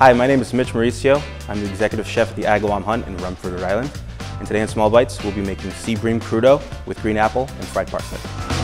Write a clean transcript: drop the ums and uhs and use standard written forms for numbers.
Hi, my name is Mitch Mauricio. I'm the executive chef at the Agawam Hunt in Rumford, Rhode Island. And today in Small Bites, we'll be making sea bream crudo with green apple and fried parsnip.